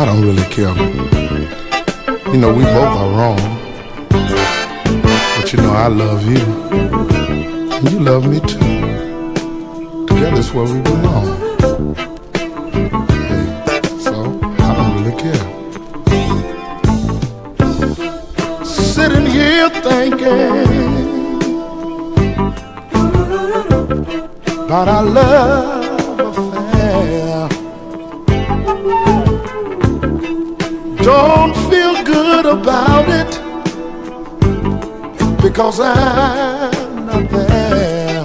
I don't really care. You know, we both are wrong, but you know, I love you, and you love me too. Together's where we belong. Hey, so I don't really care. Sitting here thinking about our love affair. Don't feel good about it, because I'm not there.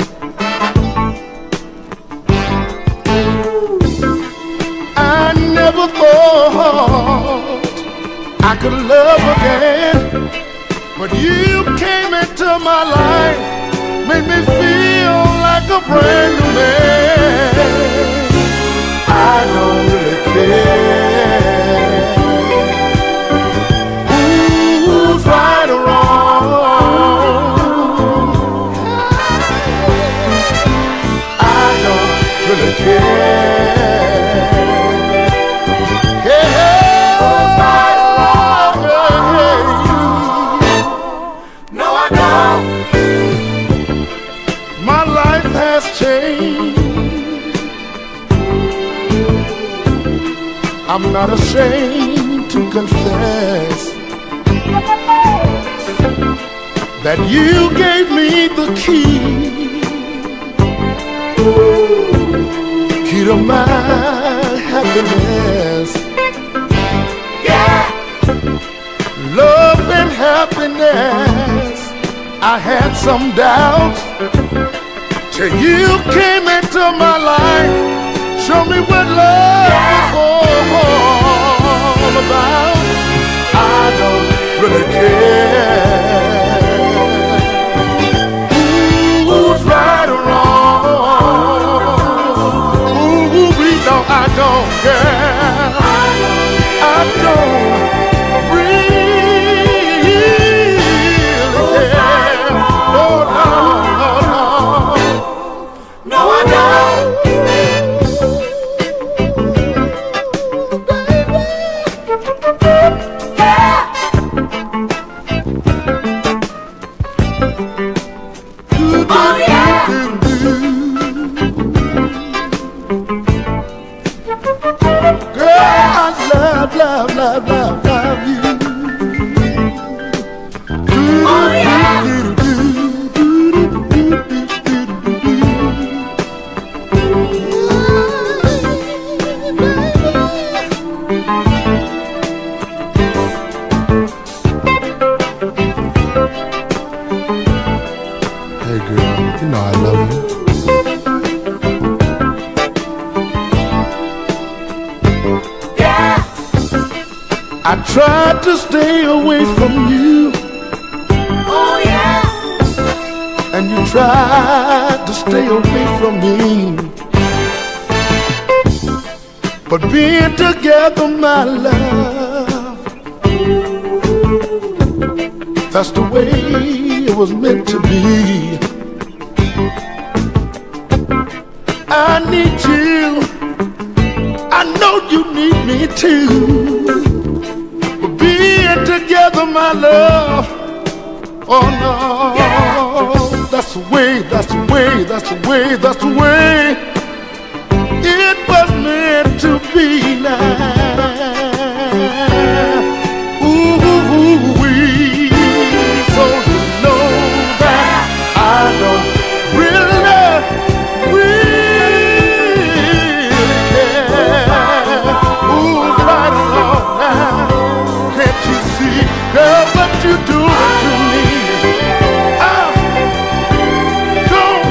I never thought I could love again, but you came into my life, made me feel like a brand new man. I don't really care who's right or wrong. I don't really care. Hey, hey, who's right or wrong? Hey. No, I don't. My life has changed. I'm not ashamed to confess that you gave me the key to my happiness. Yeah, love and happiness. I had some doubts till you came into my life, show me what love is all about. I don't really care who's right or wrong. Ooh, we know I don't care. I don't really care. Oh no, no, no, I don't, baby. Love, love, love, love you. Oh yeah. Hey girl, you know I love you. I tried to stay away from you. Oh yeah. And you tried to stay away from me, but being together, my love, that's the way it was meant to be. I need you, I know you need me too. Together, my love. Oh no, yeah. That's the way, that's the way, that's the way, that's the way it was meant to be. Now, ooh, we so you know that I don't really care. Ooh, girl, what you doing to me? I don't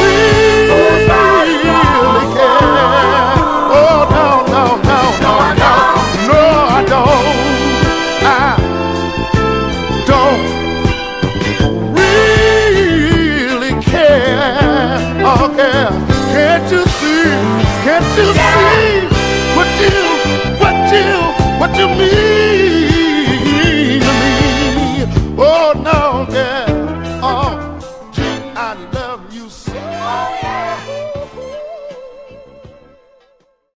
really care. Oh no, no, no, no, no, no, I don't. I don't really care. Oh yeah, can't you see? Can't you see what you mean? Oh no, yeah, oh gee, I love